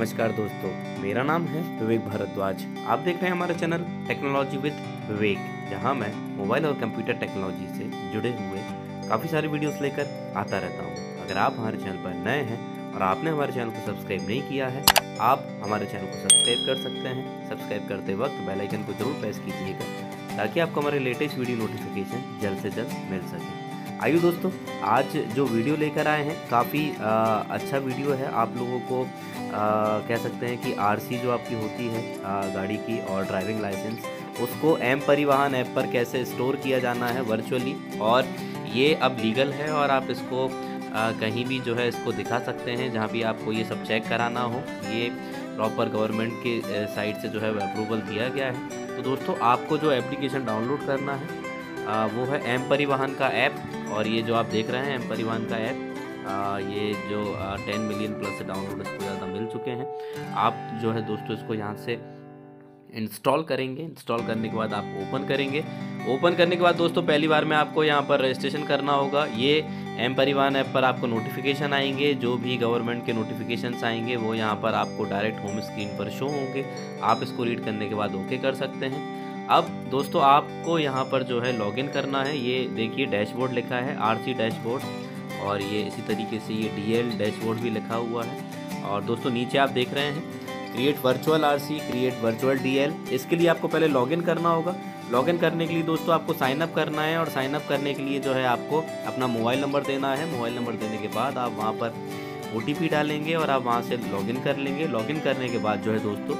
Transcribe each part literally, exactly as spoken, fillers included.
नमस्कार दोस्तों, मेरा नाम है विवेक भारद्वाज। आप देख रहे हैं हमारा चैनल टेक्नोलॉजी विद विवेक, जहां मैं मोबाइल और कंप्यूटर टेक्नोलॉजी से जुड़े हुए काफ़ी सारे वीडियोस लेकर आता रहता हूं। अगर आप हमारे चैनल पर नए हैं और आपने हमारे चैनल को सब्सक्राइब नहीं किया है, आप हमारे चैनल को सब्सक्राइब कर सकते हैं। सब्सक्राइब करते वक्त बेल आइकन को जरूर प्रेस कीजिएगा ताकि आपको हमारे लेटेस्ट वीडियो नोटिफिकेशन जल्द से जल्द मिल सके। आइए दोस्तों, आज जो वीडियो लेकर आए हैं काफ़ी अच्छा वीडियो है। आप लोगों को आ, कह सकते हैं कि आरसी जो आपकी होती है आ, गाड़ी की और ड्राइविंग लाइसेंस, उसको एम परिवहन ऐप पर कैसे स्टोर किया जाना है वर्चुअली। और ये अब लीगल है और आप इसको आ, कहीं भी जो है इसको दिखा सकते हैं, जहाँ भी आपको ये सब चेक कराना हो। ये प्रॉपर गवर्नमेंट के साइड से जो है अप्रूवल दिया गया है। तो दोस्तों, आपको जो एप्लीकेशन डाउनलोड करना है आ, वो है एम परिवहन का ऐप। और ये जो आप देख रहे हैं एम परिवहन का ऐप, ये जो टेन मिलियन प्लस से डाउनलोड इसको ज़्यादा मिल चुके हैं। आप जो है दोस्तों इसको यहाँ से इंस्टॉल करेंगे। इंस्टॉल करने के बाद आप ओपन करेंगे। ओपन करने के बाद दोस्तों पहली बार में आपको यहाँ पर रजिस्ट्रेशन करना होगा। ये एम परिवहन ऐप पर आपको नोटिफिकेशन आएंगे, जो भी गवर्नमेंट के नोटिफिकेशंस आएंगे वो यहाँ पर आपको डायरेक्ट होम स्क्रीन पर शो होंगे। आप इसको रीड करने के बाद ओके कर सकते हैं। अब दोस्तों आपको यहाँ पर जो है लॉगिन करना है। ये देखिए डैशबोर्ड लिखा है, आरसी डैशबोर्ड, और ये इसी तरीके से ये डीएल डैशबोर्ड भी लिखा हुआ है। और दोस्तों नीचे आप देख रहे हैं create virtual RC, create virtual DL. इसके लिए आपको पहले लॉगिन करना होगा। लॉगिन करने के लिए दोस्तों आपको साइन अप करना है। और साइन अप करने के लिए जो है आपको अपना मोबाइल नंबर देना है। मोबाइल नंबर देने के बाद आप वहाँ पर ओ टी पी डालेंगे और आप वहाँ से लॉगिन कर लेंगे। लॉगिन करने के बाद जो है दोस्तों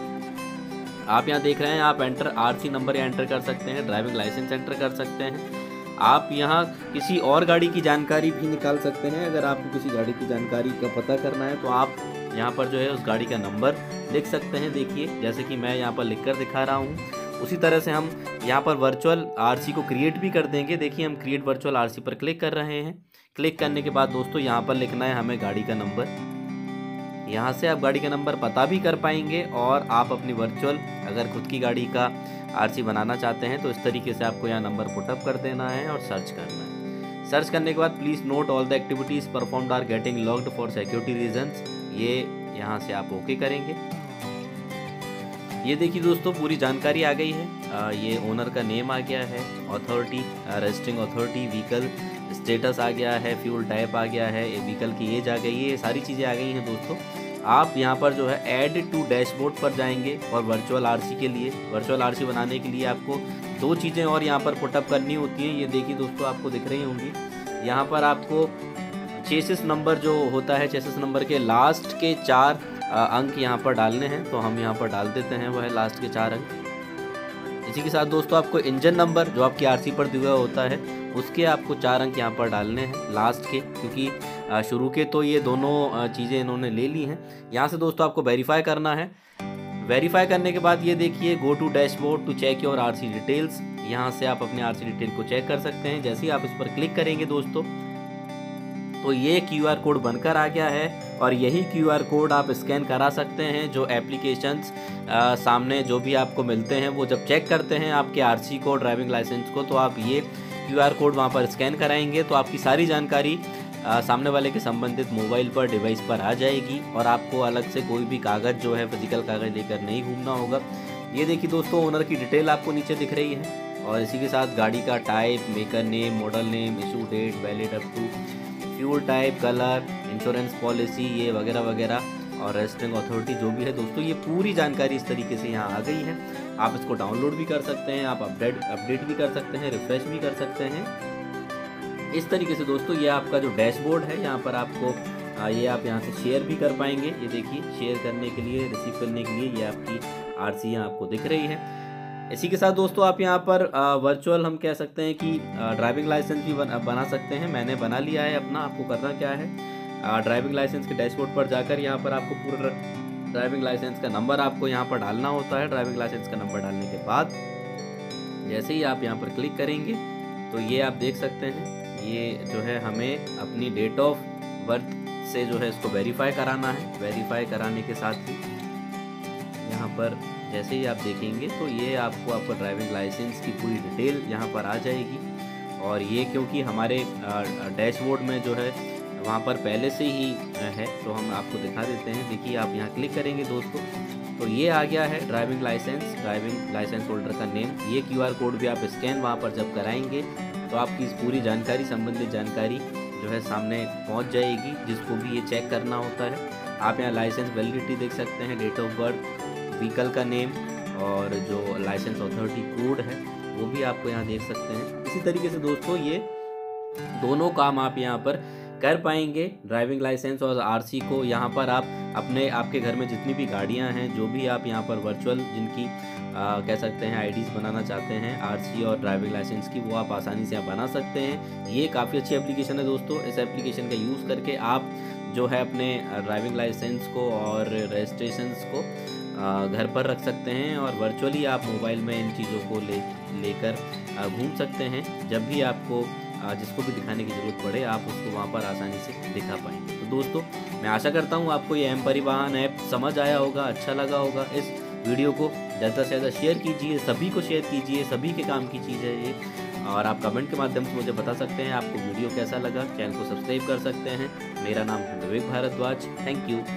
आप यहाँ देख रहे हैं, आप एंटर आरसी नंबर या एंटर कर सकते हैं, ड्राइविंग लाइसेंस एंटर कर सकते हैं। आप यहाँ किसी और गाड़ी की जानकारी भी निकाल सकते हैं। अगर आपको किसी गाड़ी की जानकारी का पता करना है तो आप यहाँ पर जो है उस गाड़ी का नंबर लिख सकते हैं। देखिए जैसे कि मैं यहाँ पर लिख कर दिखा रहा हूँ, उसी तरह से हम यहाँ पर वर्चुअल आरसी को क्रिएट भी कर देंगे। देखिए हम क्रिएट वर्चुअल आरसी पर क्लिक कर रहे हैं। क्लिक करने के बाद दोस्तों यहाँ पर लिखना है हमें गाड़ी का नंबर। यहाँ से आप गाड़ी का नंबर पता भी कर पाएंगे। और आप अपनी वर्चुअल अगर खुद की गाड़ी का आरसी बनाना चाहते हैं तो इस तरीके से आपको यहाँ नंबर पुटअप कर देना है और सर्च करना है। सर्च करने के बाद please note all the activities performed are getting locked for security reasons, ये यहाँ से आप ओके करेंगे। ये देखिए दोस्तों पूरी जानकारी आ गई है। आ, ये ओनर का नेम आ गया है, authority registering authority, vehicle status आ गया है, फ्यूल टाइप आ गया है, व्हीकल की एज आ गई है, ये सारी चीज़ें आ गई हैं दोस्तों। आप यहाँ पर जो है ऐड टू डैशबोर्ड पर जाएंगे और वर्चुअल आरसी के लिए वर्चुअल आरसी बनाने के लिए आपको दो चीज़ें और यहाँ पर पुटअप करनी होती हैं। ये देखिए दोस्तों आपको दिख रही होंगी, यहाँ पर आपको चेसिस नंबर जो होता है, चेसिस नंबर के लास्ट के चार अंक यहाँ पर डालने हैं। तो हम यहाँ पर डाल देते हैं, वह है लास्ट के चार अंक। इसी के साथ दोस्तों आपको इंजन नंबर जो आपकी आरसी पर दिया होता है, उसके आपको चार अंक यहाँ पर डालने हैं लास्ट के, क्योंकि शुरू के तो ये दोनों चीज़ें इन्होंने ले ली हैं। यहाँ से दोस्तों आपको वेरीफाई करना है। वेरीफाई करने के बाद ये देखिए go to dashboard to check your RC details, यहाँ से आप अपने आरसी डिटेल को चेक कर सकते हैं। जैसे ही आप इस पर क्लिक करेंगे दोस्तों तो ये क्यू आर कोड बनकर आ गया है और यही क्यू आर कोड आप स्कैन करा सकते हैं। जो एप्लीकेशंस सामने जो भी आपको मिलते हैं वो जब चेक करते हैं आपके आरसी को, ड्राइविंग लाइसेंस को, तो आप ये क्यू आर कोड वहाँ पर स्कैन कराएंगे तो आपकी सारी जानकारी आ, सामने वाले के संबंधित मोबाइल पर, डिवाइस पर आ जाएगी। और आपको अलग से कोई भी कागज़ जो है फिजिकल कागज़ लेकर नहीं घूमना होगा। ये देखिए दोस्तों ओनर की डिटेल आपको नीचे दिख रही है और इसी के साथ गाड़ी का type, maker name, model name, issue date valid up to, fuel type, colour, insurance policy, ये वगैरह वगैरह, और रजिस्ट्रिंग अथॉरिटी जो भी है दोस्तों, ये पूरी जानकारी इस तरीके से यहाँ आ गई है। आप इसको डाउनलोड भी कर सकते हैं, आप अपडेट अपडेट भी कर सकते हैं, रिफ्रेश भी कर सकते हैं। इस तरीके से दोस्तों ये आपका जो डैशबोर्ड है, यहाँ पर आपको ये आप यहाँ से शेयर भी कर पाएंगे। ये देखिए शेयर करने के लिए, रिसीव करने के लिए ये आपकी आरसी यहाँ आपको दिख रही है। इसी के साथ दोस्तों आप यहाँ पर वर्चुअल हम कह सकते हैं कि ड्राइविंग लाइसेंस भी बन, बना सकते हैं। मैंने बना लिया है अपना। आपको करना क्या है, ड्राइविंग लाइसेंस के डैशबोर्ड पर जाकर यहाँ पर आपको पूरा ड्राइविंग लाइसेंस का नंबर आपको यहाँ पर डालना होता है। ड्राइविंग लाइसेंस का नंबर डालने के बाद जैसे ही आप यहाँ पर क्लिक करेंगे तो ये आप देख सकते हैं, ये जो है हमें अपनी डेट ऑफ बर्थ से जो है इसको वेरीफाई कराना है। वेरीफाई कराने के साथ ही यहाँ पर जैसे ही आप देखेंगे तो ये आपको आपका ड्राइविंग लाइसेंस की पूरी डिटेल यहाँ पर आ जाएगी। और ये क्योंकि हमारे डैशबोर्ड में जो है वहाँ पर पहले से ही है, तो हम आपको दिखा देते हैं। देखिए आप यहाँ क्लिक करेंगे दोस्तों तो ये आ गया है driving licence, driving licence holder का नेम। ये क्यूआर कोड भी आप स्कैन वहाँ पर जब कराएंगे तो आपकी इस पूरी जानकारी, संबंधित जानकारी जो है सामने पहुँच जाएगी, जिसको भी ये चेक करना होता है। आप यहाँ लाइसेंस वैलिडिटी देख सकते हैं, डेट ऑफ बर्थ, व्हीकल का नेम और जो लाइसेंस अथॉरिटी कोड है वो भी आपको यहाँ देख सकते हैं। इसी तरीके से दोस्तों ये दोनों काम आप यहाँ पर कर पाएंगे, ड्राइविंग लाइसेंस और आरसी को। यहाँ पर आप अपने, आपके घर में जितनी भी गाड़ियाँ हैं, जो भी आप यहाँ पर वर्चुअल जिनकी आ, कह सकते हैं आईडीज़ बनाना चाहते हैं आरसी और ड्राइविंग लाइसेंस की, वो आप आसानी से यहाँ बना सकते हैं। ये काफ़ी अच्छी एप्लीकेशन है दोस्तों। इस एप्लीकेशन का यूज़ करके आप जो है अपने ड्राइविंग लाइसेंस को और रजिस्ट्रेशन को घर पर रख सकते हैं और वर्चुअली आप मोबाइल में इन चीज़ों को ले लेकर घूम सकते हैं। जब भी आपको जिसको भी दिखाने की ज़रूरत पड़े आप उसको वहाँ पर आसानी से दिखा पाएंगे। तो दोस्तों मैं आशा करता हूँ आपको ये एम परिवहन ऐप समझ आया होगा, अच्छा लगा होगा। इस वीडियो को ज़्यादा से ज़्यादा शेयर कीजिए, सभी को शेयर कीजिए, सभी के काम की चीज़ है ये। और आप कमेंट के माध्यम से मुझे बता सकते हैं आपको वीडियो कैसा लगा। चैनल को सब्सक्राइब कर सकते हैं। मेरा नाम है विवेक भारद्वाज। Thank you.